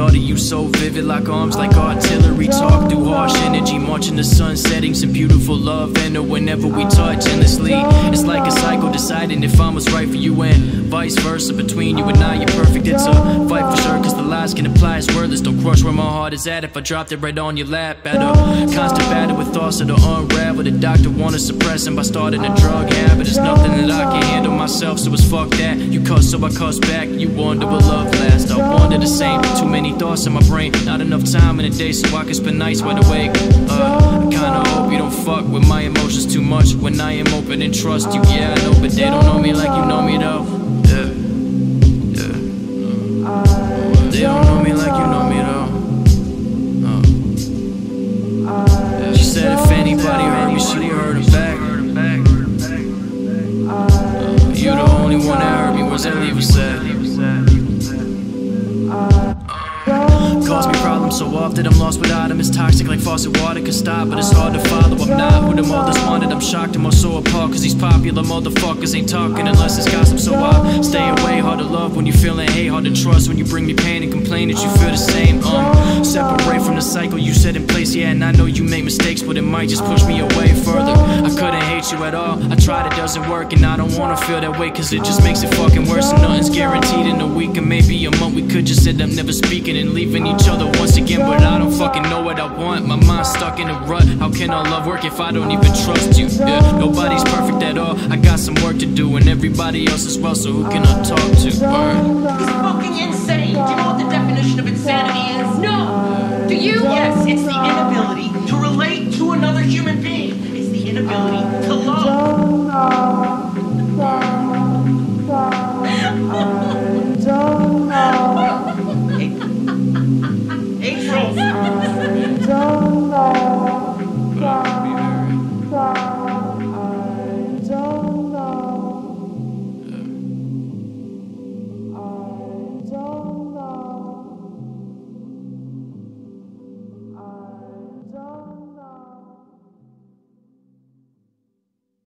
thought of you so vivid, like arms like artillery. Talk through harsh energy, marching the sun, setting some beautiful love. And whenever we touch endlessly, it's like a cycle deciding if I'm what's right for you and vice versa. Between you and I, you're perfect. It's a fight for sure, cause the lies can apply as wordless. Don't crush where my heart is at if I dropped it right on your lap. At a constant battle with thoughts that are unraveled. The doctor wanna suppress him by starting a drug habit. It's nothing that I can handle myself, so it's fuck that. You cuss, so I cuss back. You wonder what love lasts. I wonder the same. Too many thoughts in my brain, not enough time in a day so I can spend nights wide awake. I kinda hope you don't fuck with my emotions too much when I am open and trust you. Yeah, I know, but they don't know me like you know me though. Yeah, yeah. They don't know me like you know me though. Yeah. She said if anybody heard me, she heard him back. You're the only one that heard me. What's that leave us at? Cause me problems so often, I'm lost without him. It's toxic like faucet water, can stop, but it's hard to follow. I'm not who them others wanted, I'm shocked and also apart. Cause these popular motherfuckers ain't talking unless it's gossip, so I stay away. Hard to love when you feeling hate, hard to trust when you bring me pain and complain that you feel the same. Separate from the cycle you set in place, yeah, and I know you make mistakes, but it might just push me away further. I couldn't hate you at all, I tried, it doesn't work, and I don't wanna feel that way, cause it just makes it fucking worse. And nothing's guaranteed in a week or maybe a month, we could just end up never speaking and leaving each other once again. But I don't fucking know what I want, my mind's stuck in a rut. How can our love work if I don't even trust you? Yeah, nobody's perfect at all, I got some work to do, and everybody else as well, so who can I talk to? Word. He's fucking insane. Do you know what the definition of insanity is? No! Do you? Yes, it's the inability to relate to another human being. It's the inability